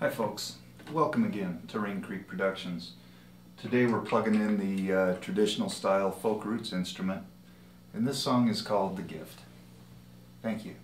Hi folks, welcome again to Rain Creek Productions. Today we're plugging in the traditional style folk roots instrument, and this song is called The Gift. Thank you.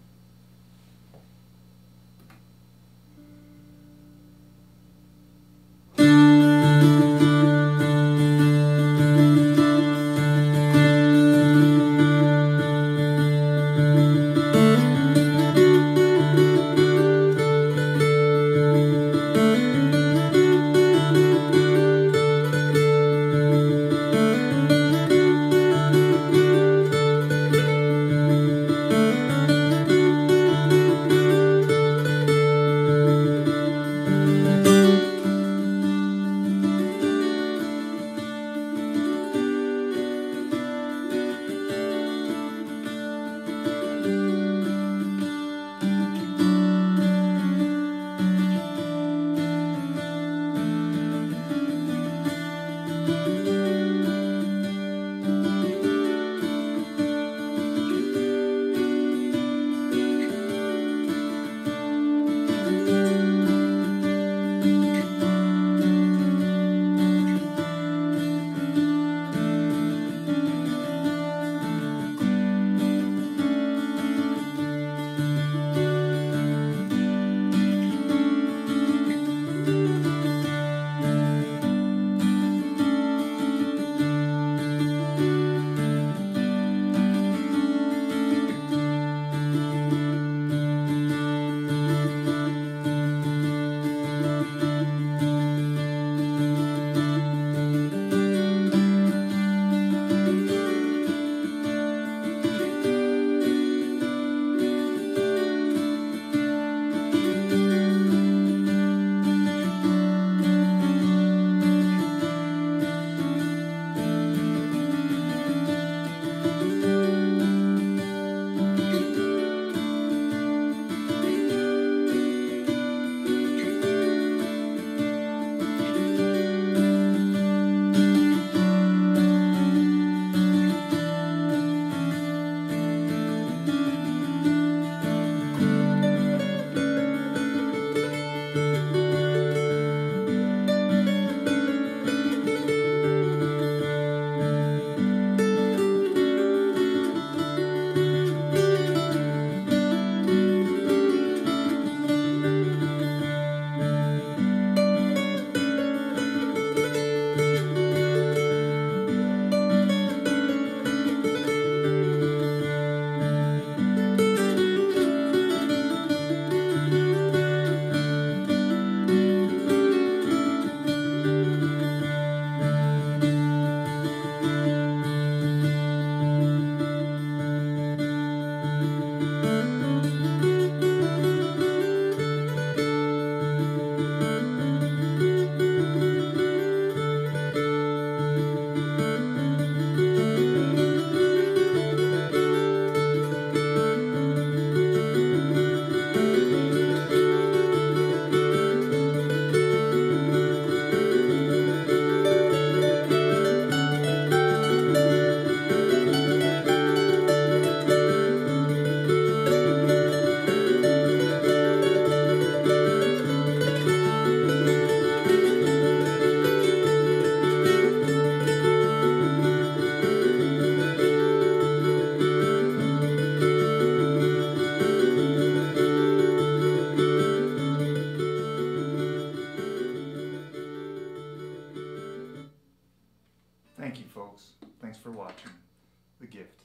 Thank you folks. Thanks for watching The Gift.